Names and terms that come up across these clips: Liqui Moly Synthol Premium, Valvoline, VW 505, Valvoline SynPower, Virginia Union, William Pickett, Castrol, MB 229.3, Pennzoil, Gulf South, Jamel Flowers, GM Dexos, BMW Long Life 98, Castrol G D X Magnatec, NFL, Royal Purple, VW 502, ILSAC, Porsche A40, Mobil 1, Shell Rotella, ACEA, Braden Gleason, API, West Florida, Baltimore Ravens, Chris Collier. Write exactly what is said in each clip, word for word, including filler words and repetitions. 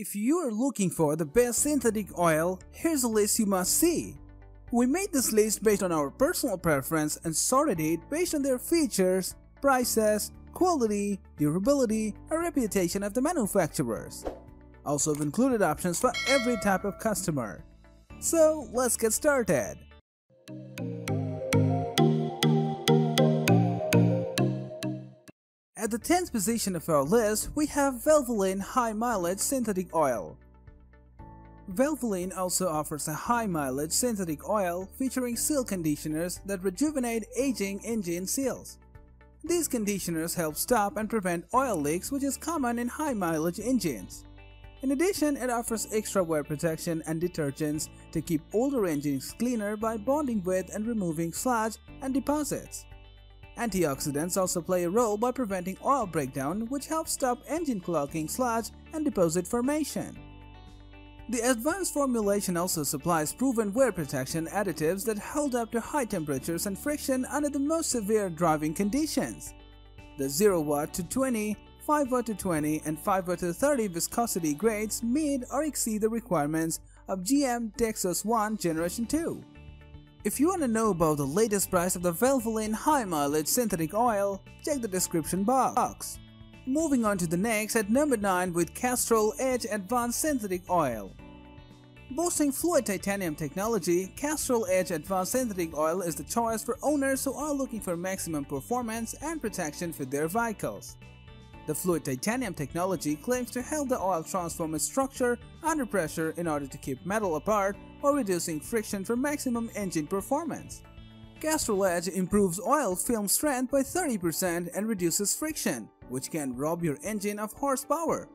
If you are looking for the best synthetic oil, here's a list you must see. We made this list based on our personal preference and sorted it based on their features, prices, quality, durability, and reputation of the manufacturers. Also, we've included options for every type of customer. So, let's get started. At the tenth position of our list, we have Valvoline High Mileage Synthetic Oil. Valvoline also offers a high mileage synthetic oil featuring seal conditioners that rejuvenate aging engine seals. These conditioners help stop and prevent oil leaks, which is common in high mileage engines. In addition, it offers extra wear protection and detergents to keep older engines cleaner by bonding with and removing sludge and deposits. Antioxidants also play a role by preventing oil breakdown, which helps stop engine clogging, sludge and deposit formation. The advanced formulation also supplies proven wear protection additives that hold up to high temperatures and friction under the most severe driving conditions. The zero watt to twenty, five watt to twenty and five watt to thirty viscosity grades meet or exceed the requirements of G M Dexos one Generation two. If you want to know about the latest price of the Valvoline High Mileage Synthetic Oil, check the description box. Moving on to the next at number nine with Castrol Edge Advanced Synthetic Oil. Boasting fluid titanium technology, Castrol Edge Advanced Synthetic Oil is the choice for owners who are looking for maximum performance and protection for their vehicles. The fluid titanium technology claims to help the oil transform its structure under pressure in order to keep metal apart or reducing friction for maximum engine performance. Castrol Edge improves oil film strength by thirty percent and reduces friction, which can rob your engine of horsepower.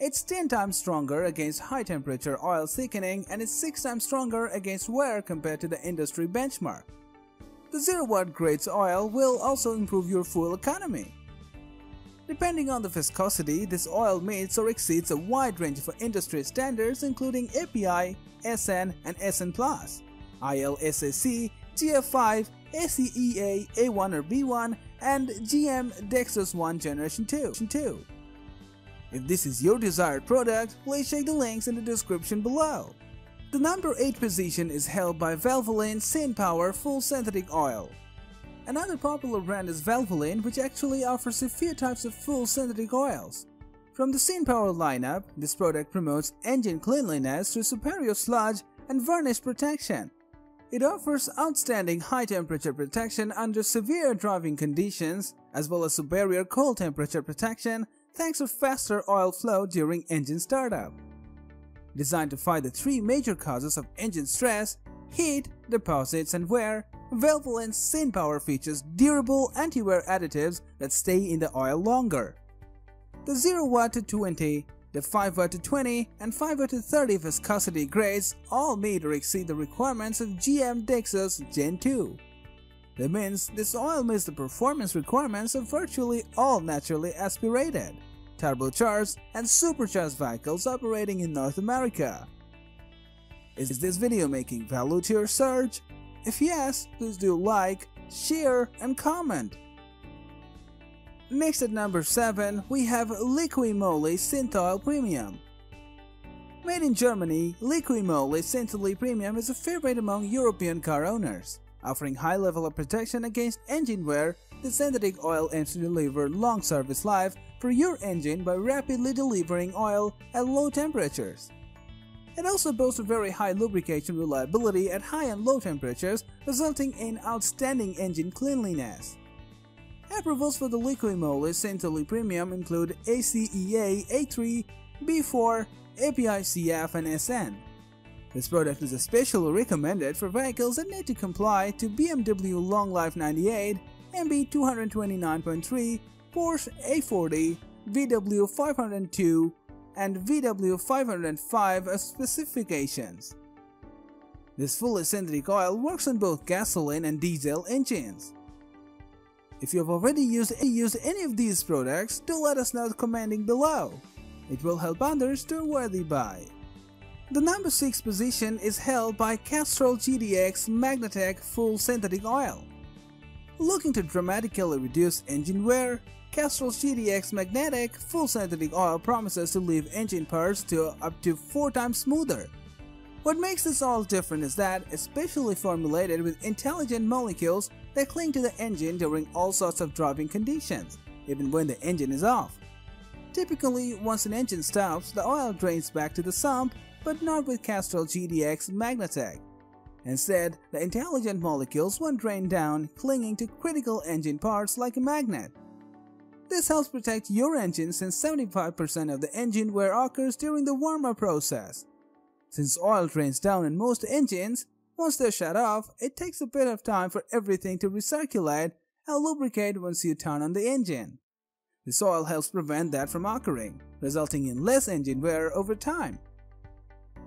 It's ten times stronger against high temperature oil thickening and is six times stronger against wear compared to the industry benchmark. The zero watt grades oil will also improve your fuel economy. Depending on the viscosity, this oil meets or exceeds a wide range of industry standards including A P I, S N and S N plus, I L S A C, G F five, A C E A, A one or B one and G M Dexos one Generation two. If this is your desired product, please check the links in the description below. The number eight position is held by Valvoline SynPower Full Synthetic Oil. Another popular brand is Valvoline, which actually offers a few types of full synthetic oils. From the SynPower lineup, this product promotes engine cleanliness through superior sludge and varnish protection. It offers outstanding high temperature protection under severe driving conditions as well as superior cold temperature protection thanks to faster oil flow during engine startup. Designed to fight the three major causes of engine stress, heat, deposits and wear, Valvoline's SynPower features durable anti-wear additives that stay in the oil longer. The zero watt to twenty, the five watt to twenty and five watt to thirty viscosity grades all meet or exceed the requirements of G M Dexos Gen two. That means this oil meets the performance requirements of virtually all naturally aspirated, turbocharged and supercharged vehicles operating in North America. Is this video making value to your search? If yes, please do like, share and comment. Next at number seven, we have Liqui Moly Synthol Premium. Made in Germany, Liqui Moly Synthol Premium is a favorite among European car owners. Offering high level of protection against engine wear, the synthetic oil aims to deliver long service life for your engine by rapidly delivering oil at low temperatures. It also boasts a very high lubrication reliability at high and low temperatures, resulting in outstanding engine cleanliness. Approvals for the Liqui Moly Synthol Premium include A C E A A three, B four, A P I C F and S N. This product is especially recommended for vehicles that need to comply to B M W Long Life ninety-eight, M B two twenty-nine point three, Porsche A forty, V W five oh two, and V W five oh five as specifications. This fully synthetic oil works on both gasoline and diesel engines. If you have already used, used any of these products, do let us know commenting below. It will help others to worthy buy. The number six position is held by Castrol G D X Magnatec Full Synthetic Oil. Looking to dramatically reduce engine wear, Castrol's G D X magnetic full synthetic oil promises to leave engine parts to up to four times smoother. What makes this oil different is that it's specially formulated with intelligent molecules that cling to the engine during all sorts of driving conditions, even when the engine is off. Typically, once an engine stops, the oil drains back to the sump, but not with Castrol G D X Magnetec. Instead, the intelligent molecules won't drain down, clinging to critical engine parts like a magnet. This helps protect your engine since seventy-five percent of the engine wear occurs during the warm-up process. Since oil drains down in most engines, once they're shut off, it takes a bit of time for everything to recirculate and lubricate once you turn on the engine. This oil helps prevent that from occurring, resulting in less engine wear over time.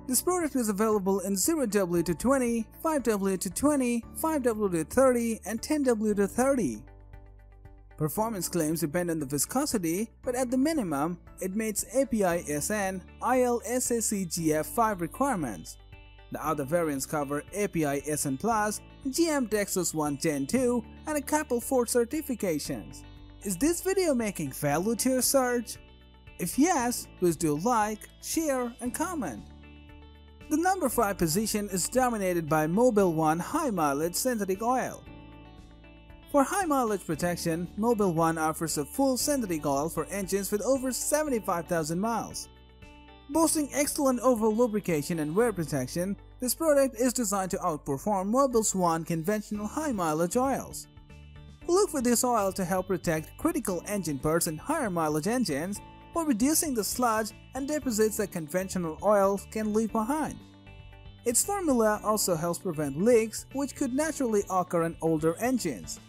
This product is available in zero W to twenty, five W to twenty, five W to thirty, and ten W to thirty. Performance claims depend on the viscosity, but at the minimum, it meets A P I S N, I L S A C G F five requirements. The other variants cover A P I S N plus, G M Dexos one Gen two, and a couple Ford certifications. Is this video making value to your search? If yes, please do like, share, and comment. The number five position is dominated by Mobil one High Mileage Synthetic Oil. For high mileage protection, Mobil one offers a full synthetic oil for engines with over seventy-five thousand miles. Boasting excellent overall lubrication and wear protection, this product is designed to outperform Mobil one conventional high mileage oils. Look for this oil to help protect critical engine parts in higher mileage engines while reducing the sludge and deposits that conventional oils can leave behind. Its formula also helps prevent leaks, which could naturally occur in older engines.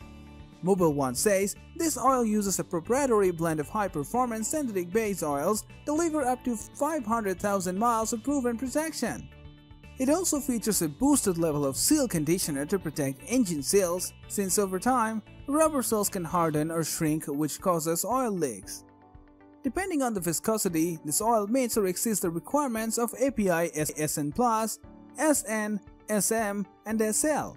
Mobil one says this oil uses a proprietary blend of high-performance synthetic base oils deliver up to five hundred thousand miles of proven protection. It also features a boosted level of seal conditioner to protect engine seals, since over time, rubber seals can harden or shrink, which causes oil leaks. Depending on the viscosity, this oil meets or exceeds the requirements of A P I S N plus, S N, S M, and S L.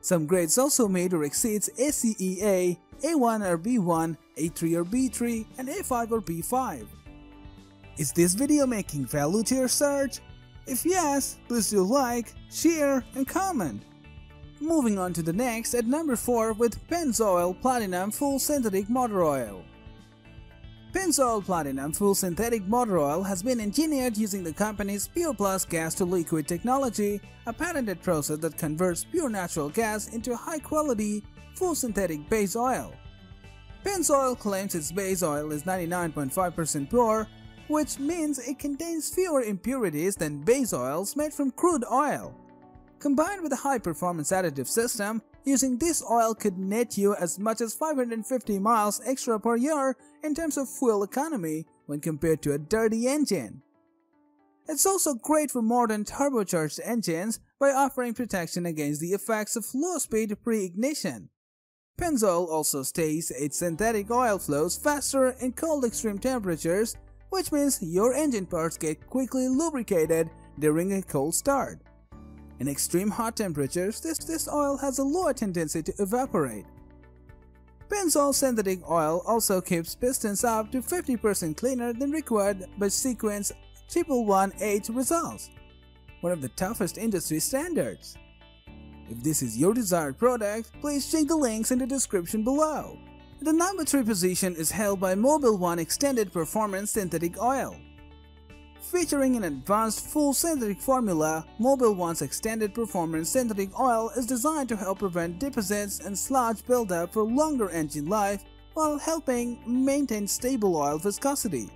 Some grades also meet or exceeds A C E A, A one or B one, A three or B three, and A five or B five. Is this video making value to your search? If yes, please do like, share, and comment. Moving on to the next at number four with Pennzoil Platinum Full Synthetic Motor Oil. Pennzoil Platinum Full Synthetic Motor Oil has been engineered using the company's Pure Plus gas-to-liquid technology, a patented process that converts pure natural gas into high-quality, full synthetic base oil. Pennzoil claims its base oil is ninety-nine point five percent pure, which means it contains fewer impurities than base oils made from crude oil. Combined with a high-performance additive system, using this oil could net you as much as five hundred fifty miles extra per year in terms of fuel economy when compared to a dirty engine. It's also great for modern turbocharged engines by offering protection against the effects of low-speed pre-ignition. Pennzoil also states its synthetic oil flows faster in cold extreme temperatures, which means your engine parts get quickly lubricated during a cold start. In extreme hot temperatures, this, this oil has a lower tendency to evaporate. Pennzoil synthetic oil also keeps pistons up to fifty percent cleaner than required by Sequence one one one H results, one of the toughest industry standards. If this is your desired product, please check the links in the description below. The number three position is held by Mobil one Extended Performance Synthetic Oil. Featuring an advanced full synthetic formula, Mobil one's Extended Performance Synthetic Oil is designed to help prevent deposits and sludge buildup for longer engine life while helping maintain stable oil viscosity.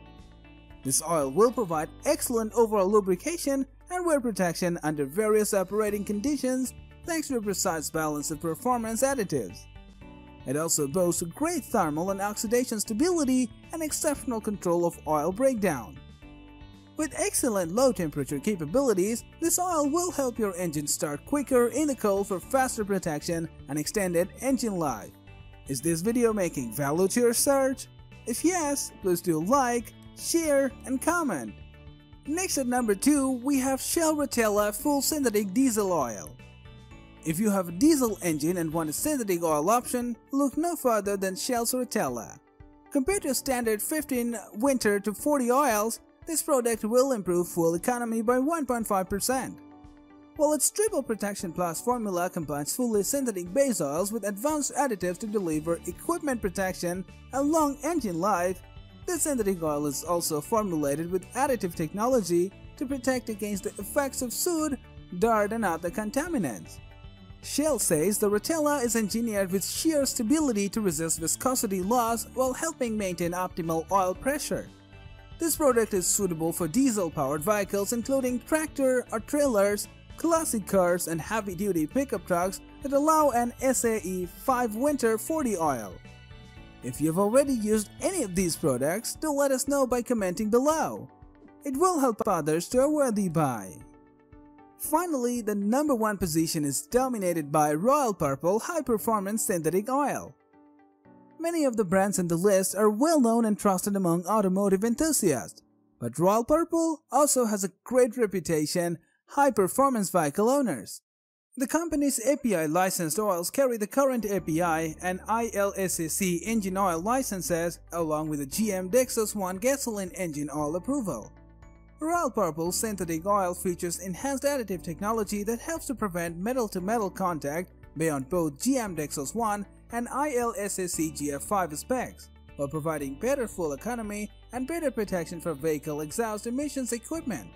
This oil will provide excellent overall lubrication and wear protection under various operating conditions thanks to a precise balance of performance additives. It also boasts great thermal and oxidation stability and exceptional control of oil breakdown. With excellent low temperature capabilities, this oil will help your engine start quicker in the cold for faster protection and extended engine life. Is this video making value to your search? If yes, please do like, share, and comment. Next at number two, we have Shell Rotella Full Synthetic Diesel Oil. If you have a diesel engine and want a synthetic oil option, look no further than Shell's Rotella. Compared to standard fifteen winter to forty oils, this product will improve fuel economy by one point five percent. While its Triple Protection Plus formula combines fully synthetic base oils with advanced additives to deliver equipment protection and long engine life, this synthetic oil is also formulated with additive technology to protect against the effects of soot, dirt and other contaminants. Shell says the Rotella is engineered with shear stability to resist viscosity loss while helping maintain optimal oil pressure. This product is suitable for diesel-powered vehicles including tractor or trailers, classic cars and heavy-duty pickup trucks that allow an A C E five Winter forty oil. If you've already used any of these products, do let us know by commenting below. It will help others to a worthy buy. Finally, the number one position is dominated by Royal Purple high-performance synthetic oil. Many of the brands in the list are well-known and trusted among automotive enthusiasts, but Royal Purple also has a great reputation high-performance vehicle owners. The company's A P I licensed oils carry the current A P I and I L S A C engine oil licenses along with the G M Dexos one gasoline engine oil approval. Royal Purple synthetic oil features enhanced additive technology that helps to prevent metal-to-metal contact beyond both G M Dexos one and I L S A C G F five specs, while providing better fuel economy and better protection for vehicle exhaust emissions equipment.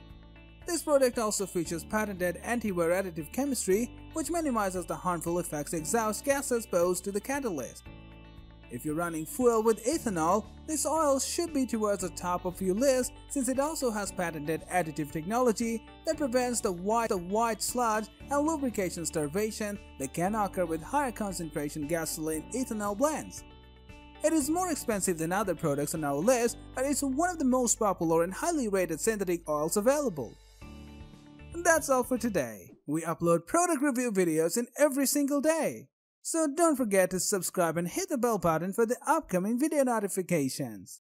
This product also features patented anti-wear additive chemistry, which minimizes the harmful effects exhaust gases pose to the catalyst. If you're running fuel with ethanol, this oil should be towards the top of your list since it also has patented additive technology that prevents the white, the white sludge and lubrication starvation that can occur with higher concentration gasoline-ethanol blends. It is more expensive than other products on our list, but it's one of the most popular and highly rated synthetic oils available. And that's all for today. We upload product review videos in every single day. So don't forget to subscribe and hit the bell button for the upcoming video notifications.